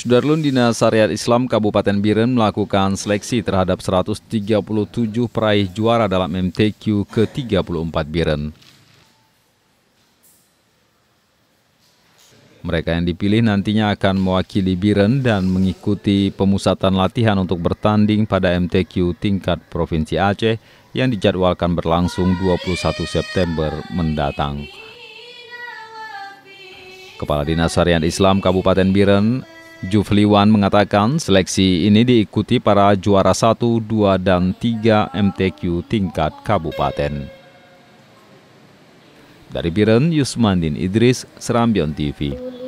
Sudarlun Dinas Syariat Islam Kabupaten Bireuen melakukan seleksi terhadap 137 peraih juara dalam MTQ ke-34 Bireuen. Mereka yang dipilih nantinya akan mewakili Bireuen dan mengikuti pemusatan latihan untuk bertanding pada MTQ tingkat Provinsi Aceh yang dijadwalkan berlangsung 21 September mendatang. Kepala Dinas Syariat Islam Kabupaten Bireuen, Jufliwan, mengatakan seleksi ini diikuti para juara 1, 2, dan 3 MTQ tingkat kabupaten. Dari Bireuen, Yusmandin Idris, Serambi On TV.